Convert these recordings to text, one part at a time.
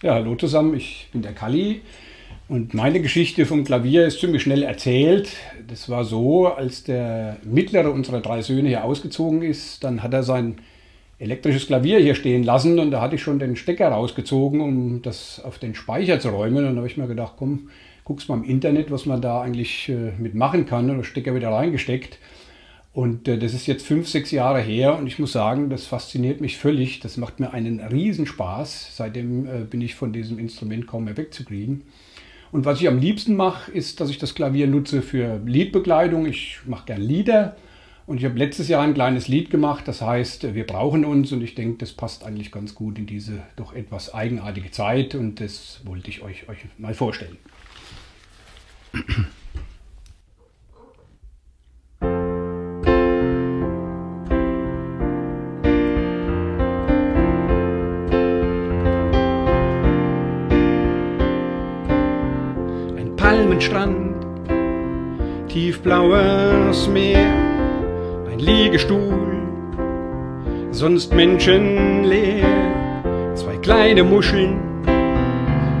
Ja, hallo zusammen, ich bin der Kalli und meine Geschichte vom Klavier ist ziemlich schnell erzählt. Das war so, als der mittlere unserer drei Söhne hier ausgezogen ist, dann hat er sein elektrisches Klavier hier stehen lassen und da hatte ich schon den Stecker rausgezogen, um das auf den Speicher zu räumen. Und da habe ich mir gedacht, komm, guck's mal im Internet, was man da eigentlich mitmachen kann, und den Stecker wieder reingesteckt. Und das ist jetzt 5, 6 Jahre her und ich muss sagen, das fasziniert mich völlig. Das macht mir einen Riesenspaß. Seitdem bin ich von diesem Instrument kaum mehr wegzukriegen. Und was ich am liebsten mache, ist, dass ich das Klavier nutze für Liedbekleidung. Ich mache gern Lieder und ich habe letztes Jahr ein kleines Lied gemacht. Das heißt, wir brauchen uns, und ich denke, das passt eigentlich ganz gut in diese doch etwas eigenartige Zeit. Und das wollte ich euch mal vorstellen. Almenstrand, tiefblaues Meer, ein Liegestuhl, sonst menschenleer, zwei kleine Muscheln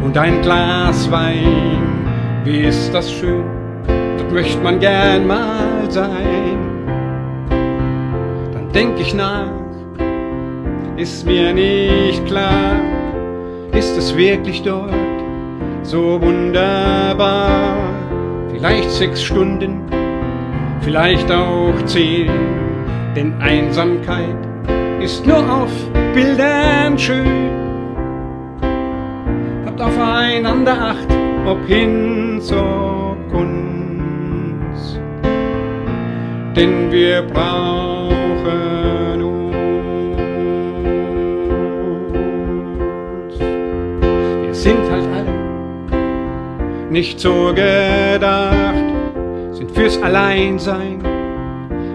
und ein Glas Wein. Wie ist das schön, dort möchte man gern mal sein. Dann denk ich nach, ist mir nicht klar, ist es wirklich dort so wunderbar? Vielleicht 6 Stunden, vielleicht auch 10, denn Einsamkeit ist nur auf Bildern schön. Habt aufeinander Acht, ob Hinz, ob Kunz, denn wir brauchen uns. Wir sind halt alle nicht so gedacht, sind fürs Alleinsein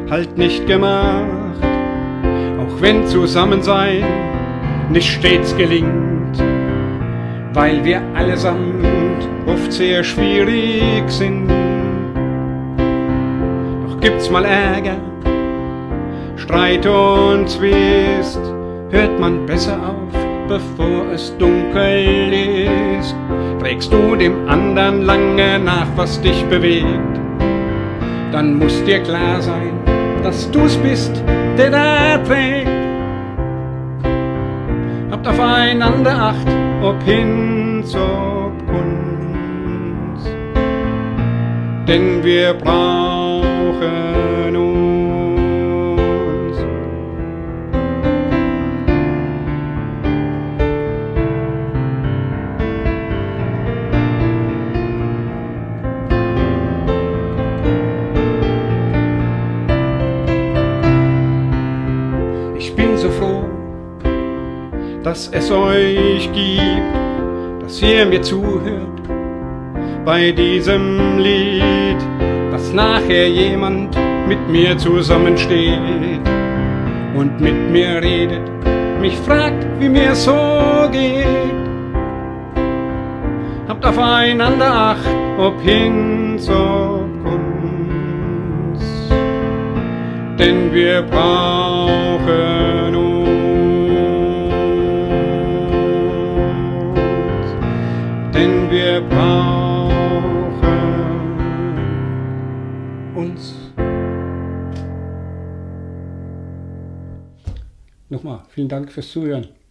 halt nicht gemacht. Auch wenn Zusammensein nicht stets gelingt, weil wir allesamt oft sehr schwierig sind. Doch gibt's mal Ärger, Streit und Zwist, hört man besser auf, bevor es dunkel ist. Trägst du dem anderen lange nach, was dich bewegt, dann muss dir klar sein, dass du's bist, der da trägt. Habt aufeinander Acht, ob Hinz, ob Kunz, denn wir brauchen uns. Ich bin so froh, dass es euch gibt, dass ihr mir zuhört bei diesem Lied, dass nachher jemand mit mir zusammensteht und mit mir redet, mich fragt, wie mir so geht. Habt aufeinander Acht, ob Hinz, ob Kunz, denn wir brauchen uns, denn wir brauchen uns. Nochmal, vielen Dank fürs Zuhören.